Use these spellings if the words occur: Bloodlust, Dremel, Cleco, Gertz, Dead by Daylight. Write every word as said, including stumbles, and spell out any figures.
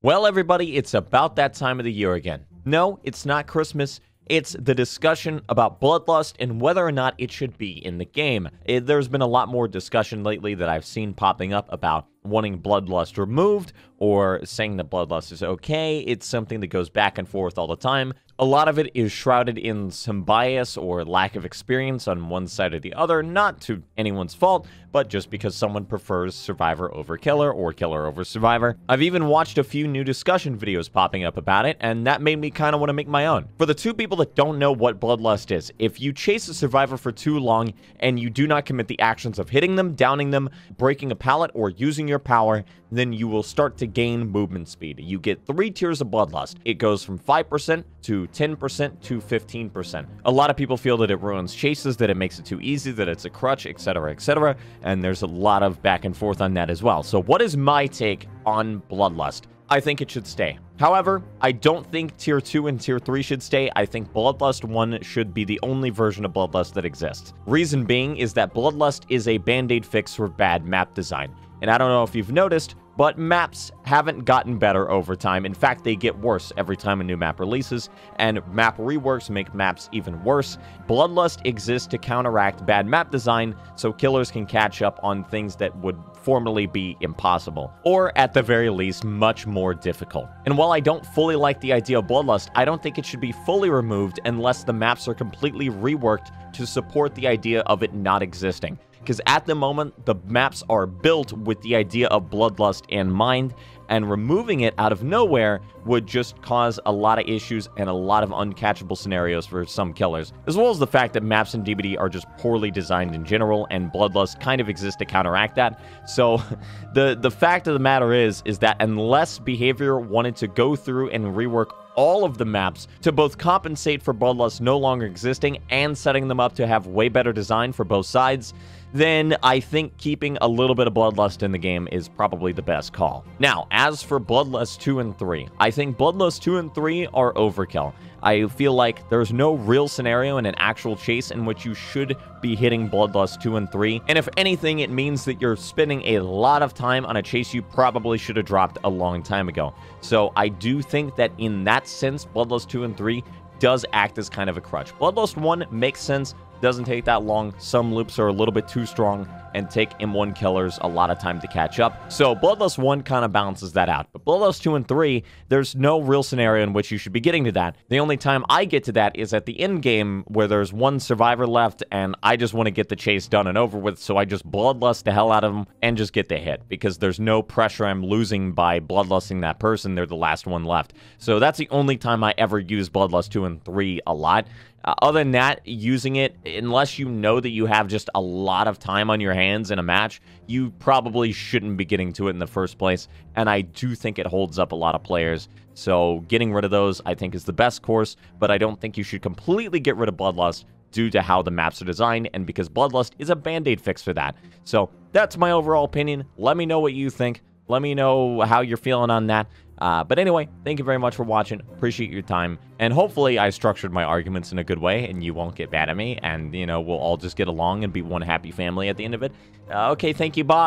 Well, everybody, it's about that time of the year again. No, it's not Christmas. It's the discussion about Bloodlust and whether or not it should be in the game. It, there's been a lot more discussion lately that I've seen popping up about wanting Bloodlust removed or saying that Bloodlust is okay. It's something that goes back and forth all the time. A lot of it is shrouded in some bias or lack of experience on one side or the other, not to anyone's fault, but just because someone prefers Survivor over Killer or Killer over Survivor. I've even watched a few new discussion videos popping up about it, and that made me kind of want to make my own. For the two people that don't know what Bloodlust is, if you chase a Survivor for too long and you do not commit the actions of hitting them, downing them, breaking a pallet, or using your power, then you will start to gain movement speed. You get three tiers of Bloodlust. It goes from five percent to ten percent to fifteen percent. A lot of people feel that it ruins chases, that it makes it too easy, that it's a crutch, et cetera, et cetera, and there's a lot of back and forth on that as well. So what is my take on Bloodlust? I think it should stay. However, I don't think Tier two and Tier three should stay. I think Bloodlust one should be the only version of Bloodlust that exists. Reason being is that Bloodlust is a band-aid fix for bad map design. And I don't know if you've noticed, but maps haven't gotten better over time. In fact, they get worse every time a new map releases, and map reworks make maps even worse. Bloodlust exists to counteract bad map design so killers can catch up on things that would formerly be impossible, or at the very least, much more difficult. And while I don't fully like the idea of Bloodlust, I don't think it should be fully removed unless the maps are completely reworked to support the idea of it not existing. Because at the moment, the maps are built with the idea of Bloodlust in mind, and removing it out of nowhere would just cause a lot of issues and a lot of uncatchable scenarios for some killers, as well as the fact that maps in D B D are just poorly designed in general, and Bloodlust kind of exists to counteract that. So the, the fact of the matter is, is that unless Behavior wanted to go through and rework all of the maps to both compensate for Bloodlust no longer existing and setting them up to have way better design for both sides, then I think keeping a little bit of Bloodlust in the game is probably the best call. Now, as for Bloodlust two and three, I think Bloodlust two and three are overkill. I feel like there's no real scenario in an actual chase in which you should be hitting Bloodlust two and three, and if anything, it means that you're spending a lot of time on a chase you probably should have dropped a long time ago. So I do think that in that sense, Bloodlust two and three does act as kind of a crutch. Bloodlust one makes sense, doesn't take that long. Some loops are a little bit too strong and take M one killers a lot of time to catch up. So Bloodlust one kind of balances that out. But Bloodlust two and three, there's no real scenario in which you should be getting to that. The only time I get to that is at the end game where there's one survivor left and I just want to get the chase done and over with, so I just Bloodlust the hell out of them and just get the hit because there's no pressure I'm losing by Bloodlusting that person. They're the last one left. So that's the only time I ever use Bloodlust two and three a lot. Uh, other than that, using it, unless you know that you have just a lot of time on your hands in a match, you probably shouldn't be getting to it in the first place, and I do think it holds up a lot of players. So getting rid of those, I think, is the best course, but I don't think you should completely get rid of Bloodlust due to how the maps are designed, and because Bloodlust is a band-aid fix for that. So that's my overall opinion. Let me know what you think. Let me know how you're feeling on that. Uh, but anyway, thank you very much for watching. Appreciate your time. And hopefully I structured my arguments in a good way and you won't get mad at me. And, you know, we'll all just get along and be one happy family at the end of it. Uh, okay, thank you. Bye.